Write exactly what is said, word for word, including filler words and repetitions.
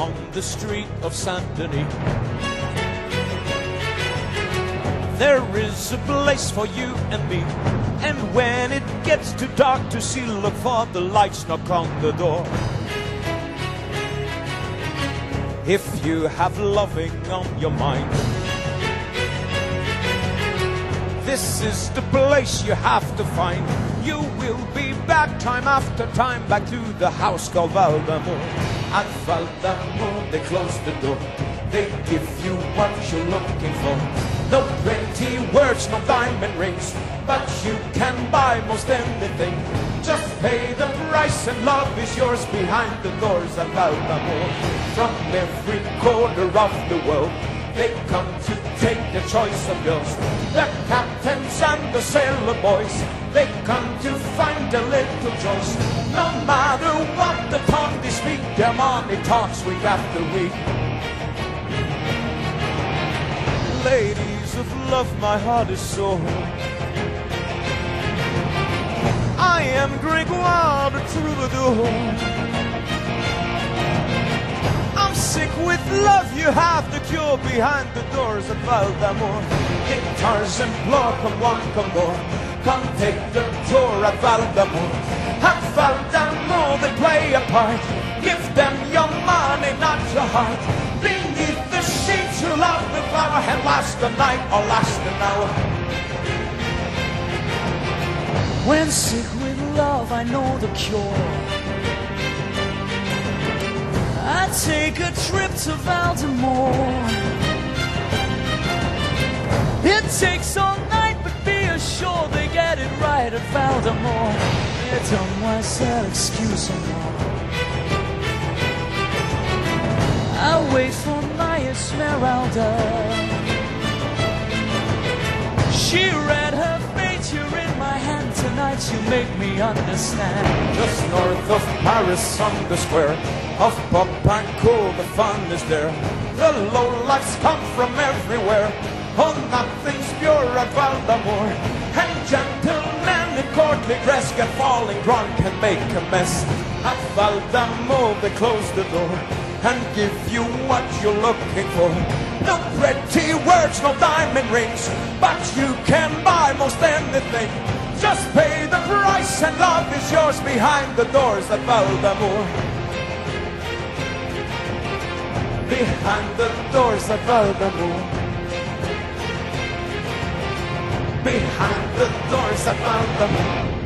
on the street of Saint-Denis. There is a place for you and me, and when it gets too dark to see, look for the lights, knock on the door. If you have loving on your mind, this is the place you have to find. You will be back time after time, back to the house called Val d'Amour. At Val d'Amour they close the door, they give you what you're looking for. No pretty words, no diamond rings, but you can buy most anything. Just pay the price and love is yours behind the doors at Val d'Amour. From every corner of the world they come to take the choice of girls. The captains and the sailor boys, they come to find a little choice. No matter what the tongue they speak, their money talks week after week. Ladies of love, my heart is sore. I am Gringoire, the troubadour. Sick with love, you have the cure behind the doors of Val d'Amour. Guitars and floor, come one, come more, come take the tour at Val d'Amour. At Val d'Amour they play a part, give them your money, not your heart. Beneath the sheets you love the flower, and last a night or last an hour. When sick with love, I know the cure. I take a trip to Val d'Amour. It takes all night, but be assured they get it right at Val d'Amour. It's a myself excuse anymore. I wait for my Esmeralda. She read her fate here in my hand. Tonight you make me understand. Just north of Paris on the square of pop and cool, the fun is there. The lowlifes come from everywhere. Oh, nothing's pure at Val d'Amour. And gentlemen in courtly dress get falling drunk and make a mess. At Val d'Amour they close the door and give you what you're looking for. No pretty words, no diamond rings, but you can buy most anything. Just pay the price and love is yours behind the doors at Val d'Amour. Behind the doors of Val d'Amour. Behind the doors of Val d'Amour.